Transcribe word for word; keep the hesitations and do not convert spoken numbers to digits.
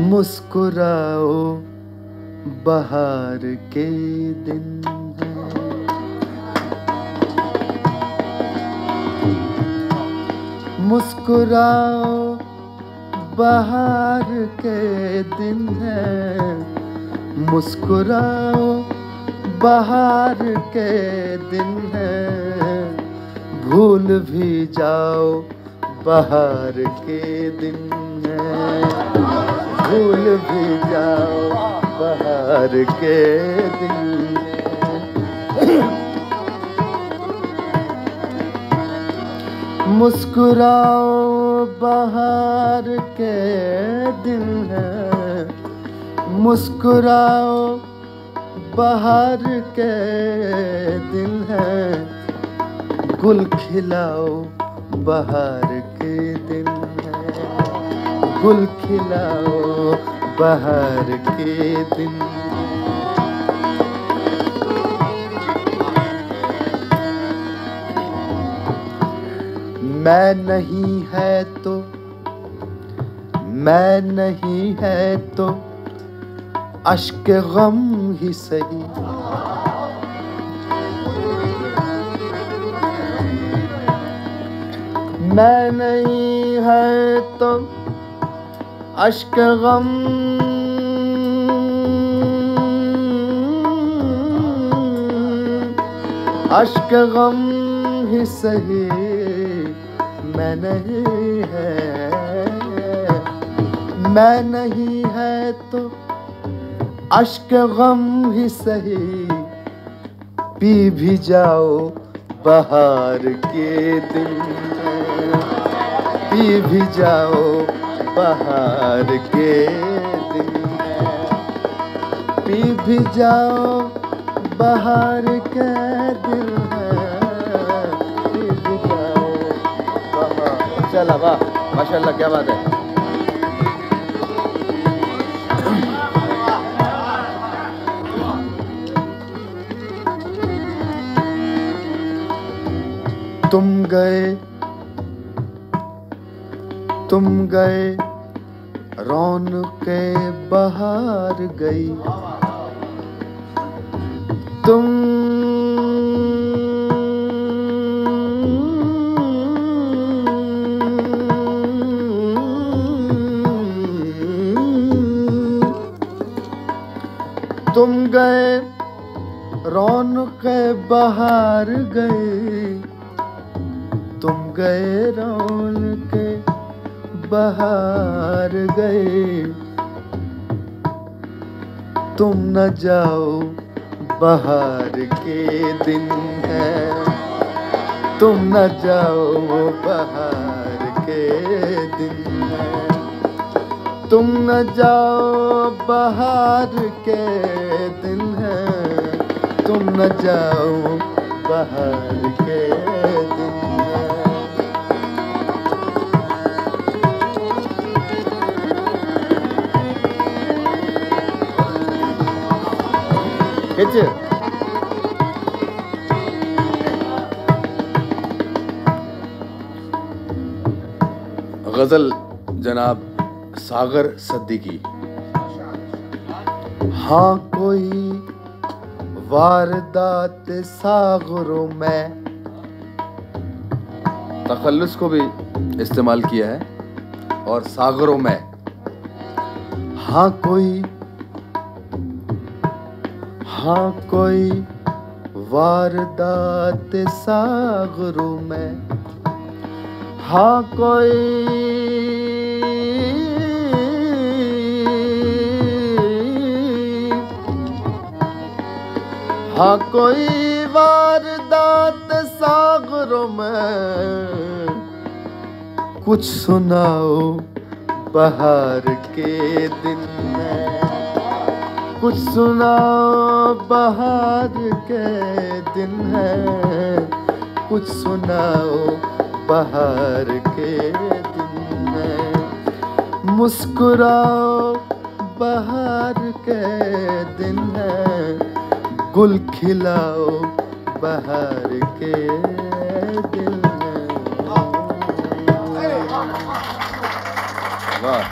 मुस्कुराओ बहार के दिन है, मुस्कुराओ बहार के दिन है, मुस्कुराओ बहार के दिन है, भूल भी जाओ बहार के दिन है, भूल भी जाओ बहार के दिन है। मुस्कुराओ बहार के दिन है, मुस्कुराओ बहार के दिन है, गुल खिलाओ बहार के दिन है, गुल खिलाओ बहार के दिन। मैं नहीं है तो, मैं नहीं है तो अश्क गम ही सही, मैं नहीं है तो अश्क गम अश्क गम ही सही, मैं नहीं है, मैं नहीं है तो अश्क गम ही सही, पी भी जाओ बहार के दिन है, पी भी जाओ बहार के दिन है, पी भी जाओ बहार के दिन है। चला वाह, माशाल्लाह, क्या बात है। तुम गए, तुम गए रौन के बहार गई, तुम तुम गए रौनक बहार गए, तुम गए रौनक बहार गए, तुम न जाओ बहार के दिन है, तुम न जाओ बहार के दिन है, तुम न जाओ बहार के दिन है, तुम न जाओ बहार के दिन है। खींचे। गजल जनाब सागर सद्दीकी। हाँ कोई वारदात सागरों में, तखल्लुस को भी इस्तेमाल किया है और सागरों में। हाँ कोई, हाँ कोई वारदात सागरों में, हाँ कोई हाँ कोई वारदात सागरों में, कुछ सुनाओ बहार के दिन है, कुछ सुनाओ बहार के दिन है, कुछ सुनाओ बहार के दिन है। मुस्कुराओ बहार के दिन है, गुल खिलाओ बहार के दिल में। वाह।